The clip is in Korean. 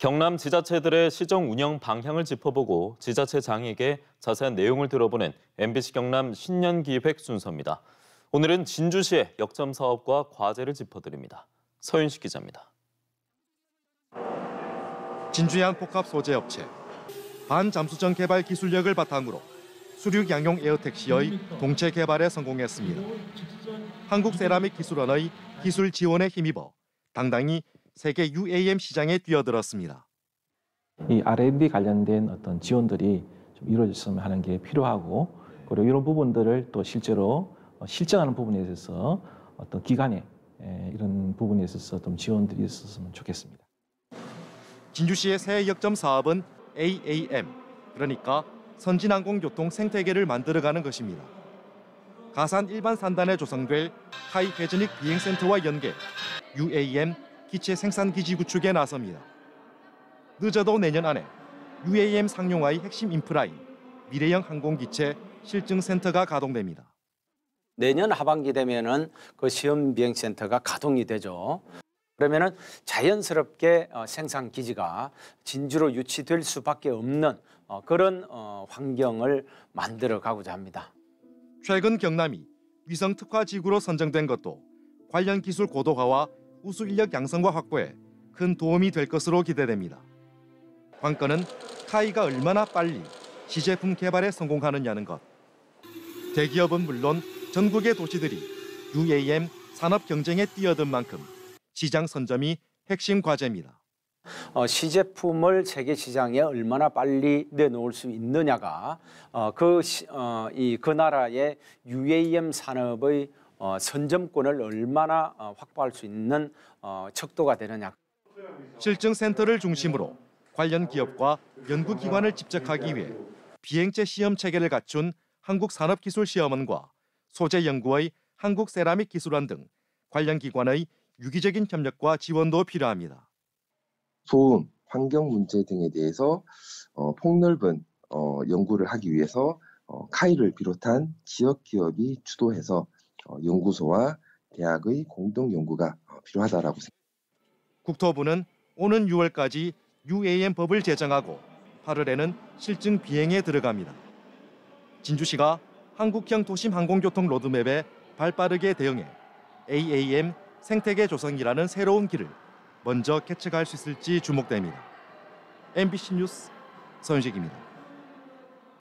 경남 지자체들의 시정 운영 방향을 짚어보고 지자체 장에게 자세한 내용을 들어보는 MBC 경남 신년기획 순서입니다. 오늘은 진주시의 역점 사업과 과제를 짚어드립니다. 서윤식 기자입니다. 진주의 한 복합 소재업체, 반잠수정 개발 기술력을 바탕으로 수륙 양용 에어택시의 동체 개발에 성공했습니다. 한국세라믹기술원의 기술 지원에 힘입어 당당히 세계 UAM 시장에 뛰어들었습니다. 이 R&D 관련된 어떤 지원들이 좀 이루어졌으면 하는 게 필요하고, 그리고 이런 부분들을 또 실제로 실증하는 부분에 있어서 어떤 기관에 이런 부분에 있어서 좀 지원들이 있었으면 좋겠습니다. 진주시의 새 역점 사업은 AAM, 그러니까 선진항공교통 생태계를 만들어가는 것입니다. 가산 일반 산단에 조성될 하이 개전익 비행센터와 연계 UAM 기체 생산기지 구축에 나섭니다. 늦어도 내년 안에 UAM 상용화의 핵심 인프라인 미래형 항공기체 실증센터가 가동됩니다. 내년 하반기 되면은 그 시험 비행센터가 가동이 되죠. 그러면은 자연스럽게 생산 기지가 진주로 유치될 수밖에 없는 그런 환경을 만들어 가고자 합니다. 최근 경남이 위성 특화 지구로 선정된 것도 관련 기술 고도화와 우수 인력 양성과 확보에 큰 도움이 될 것으로 기대됩니다. 관건은 카이가 얼마나 빨리 시제품 개발에 성공하느냐는 것. 대기업은 물론 전국의 도시들이 UAM 산업 경쟁에 뛰어든 만큼 시장 선점이 핵심 과제입니다. 시제품을 세계 시장에 얼마나 빨리 내놓을 수 있느냐가 그 나라의 UAM 산업의 선점권을 얼마나 확보할 수 있는 척도가 되느냐. 실증센터를 중심으로 관련 기업과 연구기관을 집적하기 위해 비행체 시험 체계를 갖춘 한국산업기술시험원과 소재연구의 한국세라믹기술원 등 관련 기관의 유기적인 협력과 지원도 필요합니다. 소음, 환경 문제 등에 대해서 폭넓은 연구를 하기 위해서 카이를 비롯한 지역기업이 주도해서 연구소와 대학의 공동 연구가 필요하다라고 생각합니다. 국토부는 오는 6월까지 UAM 법을 제정하고 8월에는 실증 비행에 들어갑니다. 진주시가 한국형 도심 항공교통 로드맵에 발빠르게 대응해 AAM 생태계 조성이라는 새로운 길을 먼저 개척할 수 있을지 주목됩니다. MBC 뉴스 서윤식입니다.